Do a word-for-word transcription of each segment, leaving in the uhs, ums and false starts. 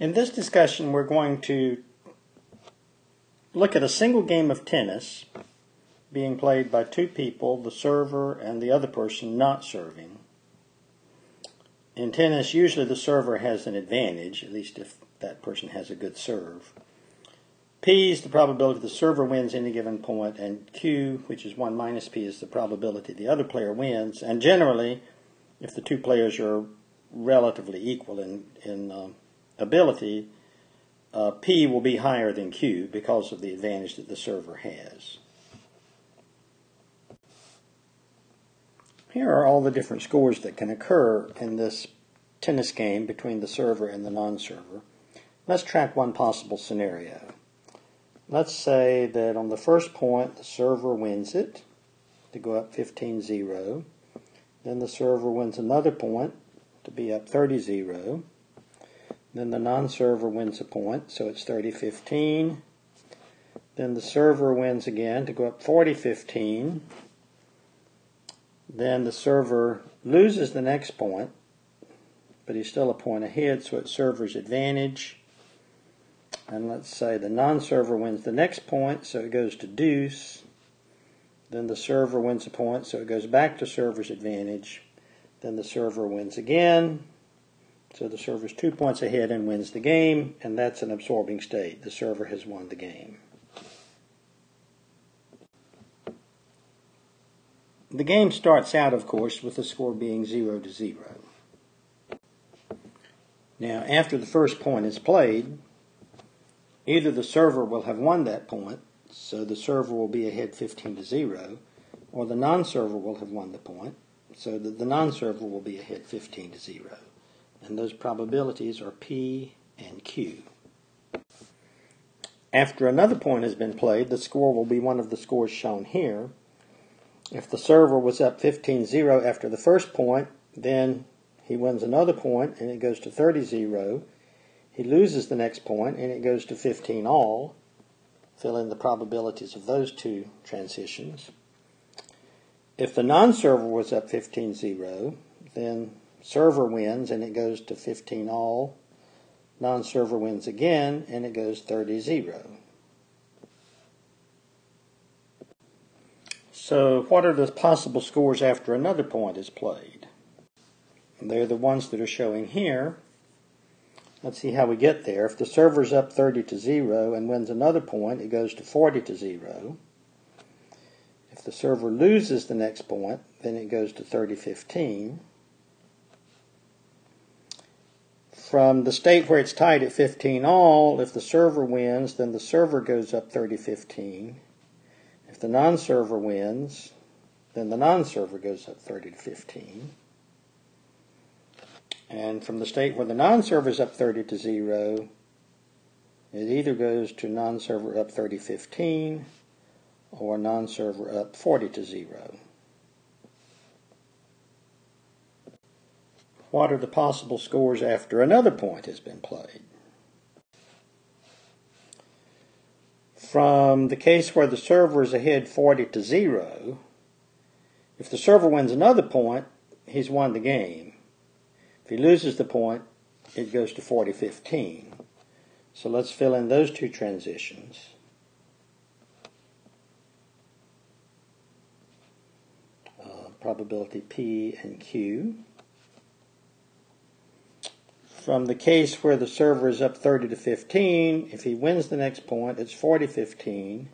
In this discussion, we're going to look at a single game of tennis being played by two people, the server and the other person not serving. In tennis, usually the server has an advantage, at least if that person has a good serve. P is the probability the server wins any given point, and Q, which is one minus P, is the probability the other player wins. And generally, if the two players are relatively equal in, in uh, ability, uh, P will be higher than Q because of the advantage that the server has. Here are all the different scores that can occur in this tennis game between the server and the non-server. Let's track one possible scenario. Let's say that on the first point the server wins it to go up fifteen zero. Then the server wins another point to be up thirty zero. Then the non-server wins a point, so it's thirty fifteen. Then the server wins again to go up forty fifteen. Then the server loses the next point, but he's still a point ahead, so it's server's advantage. And let's say the non-server wins the next point, so it goes to deuce. Then the server wins a point, so it goes back to server's advantage. Then the server wins again, so the server's two points ahead and wins the game, and that's an absorbing state. The server has won the game. The game starts out, of course, with the score being zero to zero. Now, after the first point is played, either the server will have won that point, so the server will be ahead fifteen to zero, or the non-server will have won the point, so that the non-server will be ahead fifteen to zero. And those probabilities are P and Q. After another point has been played, the score will be one of the scores shown here. If the server was up fifteen zero after the first point, then he wins another point and it goes to thirty zero. He loses the next point and it goes to fifteen all. Fill in the probabilities of those two transitions. If the non-server was up fifteen zero, then server wins and it goes to fifteen all. Non-server wins again and it goes thirty zero. So what are the possible scores after another point is played? They're the ones that are showing here. Let's see how we get there. If the server's up thirty to zero and wins another point, it goes to forty to zero. If the server loses the next point, then it goes to thirty fifteen. From the state where it's tied at fifteen all, if the server wins, then the server goes up thirty fifteen. If the non-server wins, then the non-server goes up thirty to fifteen. And from the state where the non-server is up thirty to zero, it either goes to non-server up thirty fifteen or non-server up forty to zero. What are the possible scores after another point has been played? From the case where the server is ahead forty to zero, if the server wins another point, he's won the game. If he loses the point, it goes to forty fifteen. So let's fill in those two transitions. Uh, probability P and Q. From the case where the server is up thirty to fifteen, if he wins the next point, it's forty fifteen.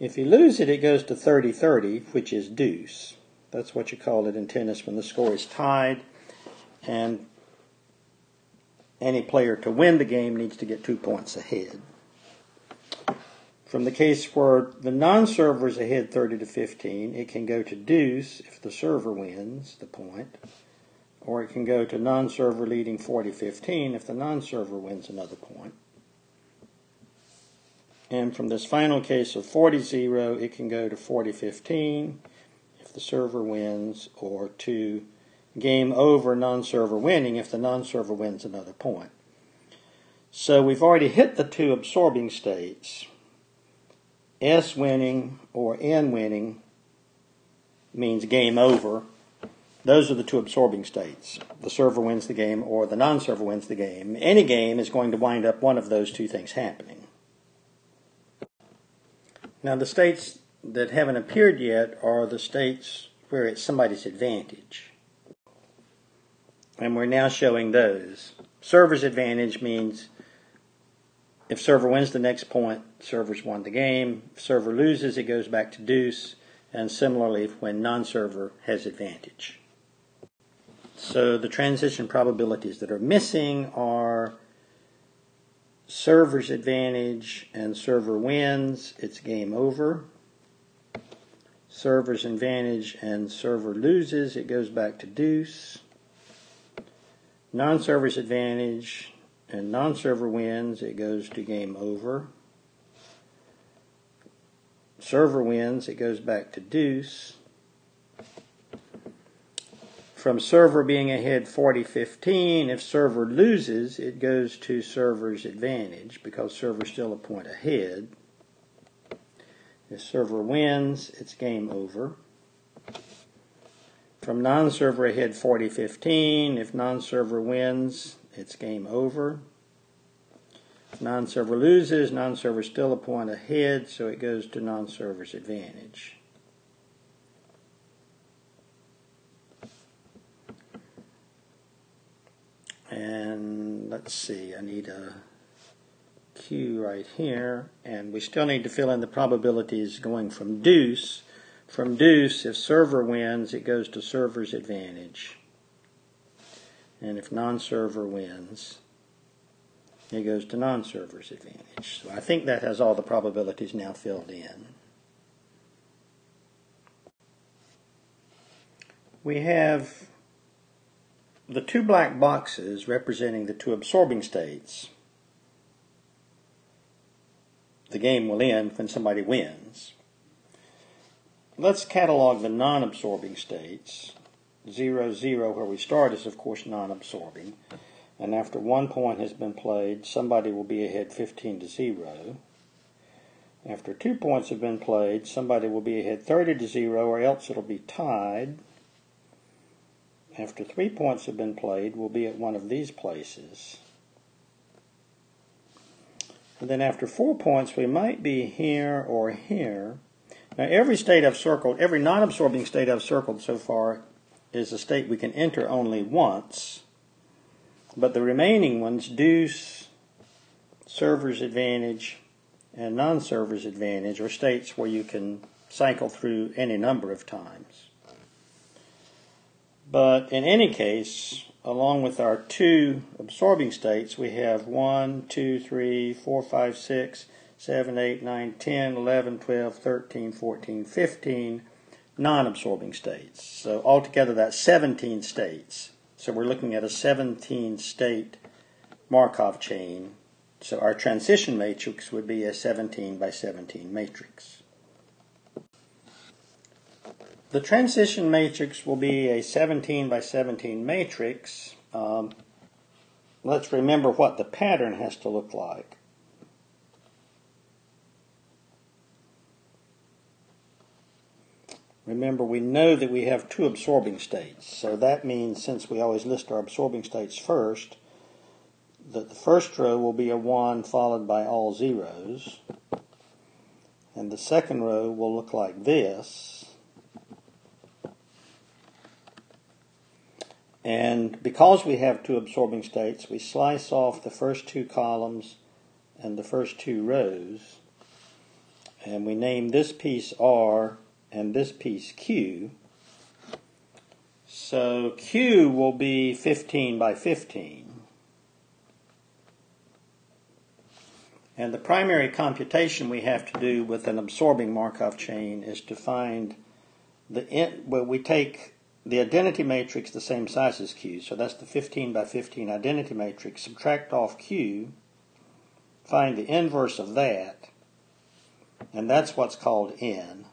If he loses it, it goes to thirty thirty, which is deuce. That's what you call it in tennis when the score is tied, and any player to win the game needs to get two points ahead. From the case where the non-server is ahead thirty to fifteen, it can go to deuce if the server wins the point, or it can go to non-server leading forty fifteen if the non-server wins another point. And from this final case of forty zero, it can go to forty fifteen if the server wins, or to game over non-server winning if the non-server wins another point. So we've already hit the two absorbing states. S winning or N winning means game over, Those are the two absorbing states. The server wins the game or the non-server wins the game. Any game is going to wind up one of those two things happening. Now the states that haven't appeared yet are the states where it's somebody's advantage. And we're now showing those. Server's advantage means if server wins the next point, server's won the game. If server loses, it goes back to deuce. And similarly, when non-server has advantage. So the transition probabilities that are missing are server's advantage and server wins, it's game over. Server's advantage and server loses, it goes back to deuce. Non-server's advantage and non-server wins, it goes to game over. Server wins, it goes back to deuce. From server being ahead forty fifteen, if server loses, it goes to server's advantage because server's still a point ahead. If server wins, it's game over. From non-server ahead forty fifteen, if non-server wins, it's game over. If non-server loses, non-server's still a point ahead, so it goes to non-server's advantage. And let's see, I need a Q right here, and we still need to fill in the probabilities going from deuce. From deuce, if server wins, it goes to server's advantage. And if non-server wins, it goes to non-server's advantage. So I think that has all the probabilities now filled in. We have the two black boxes representing the two absorbing states. The game will end when somebody wins. Let's catalog the non-absorbing states. Zero, zero, where we start, is of course non-absorbing. And after one point has been played, somebody will be ahead fifteen to zero. After two points have been played, somebody will be ahead thirty to zero, or else it'll be tied. After three points have been played, we'll be at one of these places. And then after four points, we might be here or here. Now every state I've circled, every non-absorbing state I've circled so far is a state we can enter only once. But the remaining ones, deuce, server's advantage, and non-server's advantage, are states where you can cycle through any number of times. But in any case, along with our two absorbing states, we have one, two, three, four, five, six, seven, eight, nine, ten, eleven, twelve, thirteen, fourteen, fifteen non-absorbing states. So altogether that's seventeen states. So we're looking at a seventeen-state Markov chain. So our transition matrix would be a seventeen by seventeen matrix. The transition matrix will be a seventeen by seventeen matrix. Um, let's remember what the pattern has to look like. Remember, we know that we have two absorbing states, so that means, since we always list our absorbing states first, that the first row will be a one followed by all zeros, and the second row will look like this. And because we have two absorbing states, we slice off the first two columns and the first two rows, and we name this piece R and this piece Q. So Q will be fifteen by fifteen. And the primary computation we have to do with an absorbing Markov chain is to find the int, well, we take the identity matrix the same size as Q, so that's the fifteen by fifteen identity matrix, subtract off Q, find the inverse of that, and that's what's called N.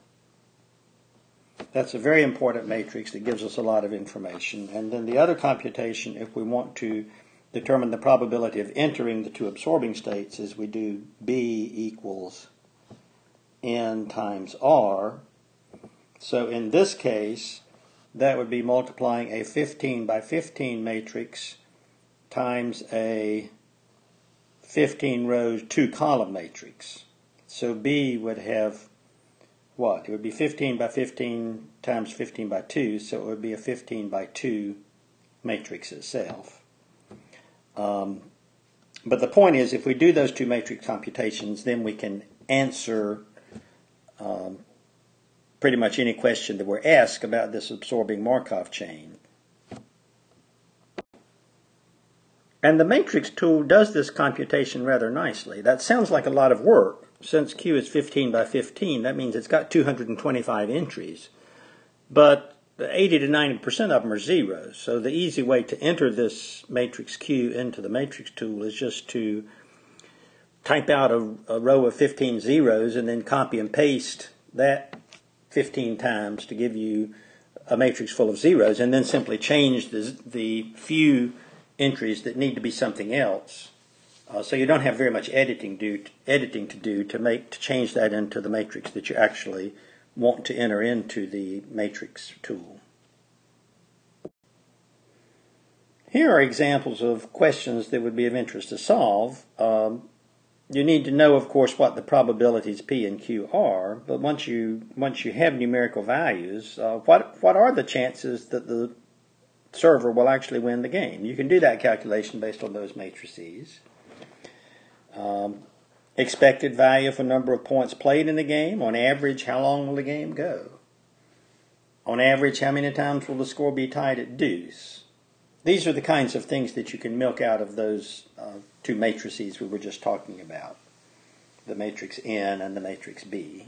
That's a very important matrix that gives us a lot of information. And then the other computation, if we want to determine the probability of entering the two absorbing states, is we do B equals N times R. So in this case, that would be multiplying a fifteen by fifteen matrix times a fifteen rows, two column matrix. So B would have what? It would be fifteen by fifteen times fifteen by two, so it would be a fifteen by two matrix itself. Um, but the point is, if we do those two matrix computations, then we can answer um, pretty much any question that we're asked about this absorbing Markov chain. And the matrix tool does this computation rather nicely. That sounds like a lot of work. Since Q is fifteen by fifteen, that means it's got two hundred twenty-five entries. But eighty to ninety percent of them are zeros. So the easy way to enter this matrix Q into the matrix tool is just to type out a, a row of fifteen zeros and then copy and paste that fifteen times to give you a matrix full of zeros, and then simply change the, the few entries that need to be something else. Uh, so you don't have very much editing, do, editing to do to make to change that into the matrix that you actually want to enter into the matrix tool. Here are examples of questions that would be of interest to solve. Um, you need to know, of course, what the probabilities P and Q are, but once you once you have numerical values, uh, what what are the chances that the server will actually win the game? You can do that calculation based on those matrices. Um, expected value for number of points played in the game. On average, how long will the game go? On average, how many times will the score be tied at deuce? These are the kinds of things that you can milk out of those uh, two matrices we were just talking about, the matrix N and the matrix B.